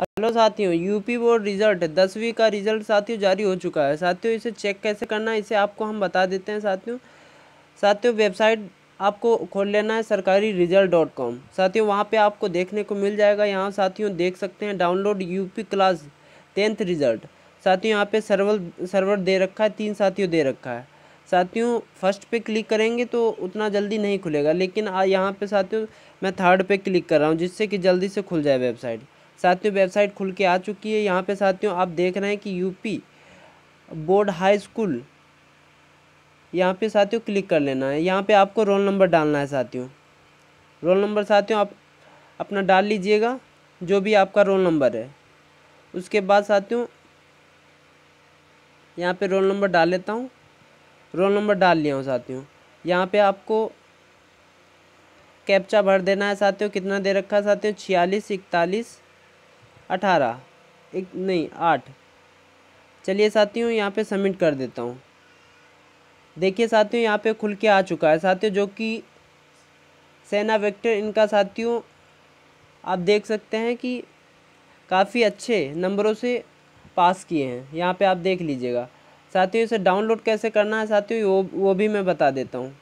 Hello साथियों, UP board result 10वीं का रिजल्ट साथियों जारी हो चुका है। साथियों इसे चेक कैसे करना है इसे आपको हम बता देते हैं। साथियों वेबसाइट आपको खोल लेना है सरकारी रिजल्ट .com। साथियों वहां पे आपको देखने को मिल जाएगा। यहां साथियों देख सकते हैं download UP class 10th result. साथियों यहाँ पे सर्वर दे रखा है, 3 साथियों दे रखा है। साथियों फर्स्ट पे क्लिक करेंगे तो उतना जल्दी नहीं खुलेगा, लेकिन यहाँ पे साथियों मैं थर्ड पे क्लिक कर रहा हूँ जिससे कि जल्दी से खुल जाए वेबसाइट। साथियों वेबसाइट खुल के आ चुकी है। यहाँ पे साथियों आप देख रहे हैं कि यूपी बोर्ड हाई स्कूल, यहाँ पे साथियों क्लिक कर लेना है। यहाँ पे आपको रोल नंबर डालना है। साथियों रोल नंबर साथियों आप अपना डाल लीजिएगा, जो भी आपका रोल नंबर है। उसके बाद साथियों यहाँ पे रोल नंबर डाल लेता हूँ। रोल नंबर डाल लिया हूँ साथियों। यहाँ पे आपको कैप्चा भर देना है। साथियों कितना दे रखा है साथियों, 46, 41, 18, 8। चलिए साथियों यहाँ पे सबमिट कर देता हूँ। देखिए साथियों यहाँ पे खुल के आ चुका है साथियों, जो कि सेना वेक्टर इनका। साथियों आप देख सकते हैं कि काफ़ी अच्छे नंबरों से पास किए हैं। यहाँ पे आप देख लीजिएगा। साथियों इसे डाउनलोड कैसे करना है साथियों वो भी मैं बता देता हूँ।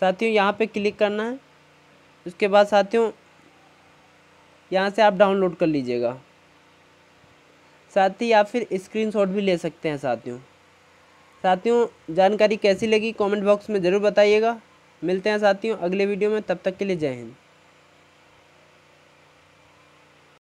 साथियों यहाँ पे क्लिक करना है। उसके बाद साथियों यहाँ से आप डाउनलोड कर लीजिएगा। साथ ही या फिर स्क्रीनशॉट भी ले सकते हैं। साथियों जानकारी कैसी लगी कमेंट बॉक्स में ज़रूर बताइएगा। मिलते हैं साथियों अगले वीडियो में, तब तक के लिए जय हिंद।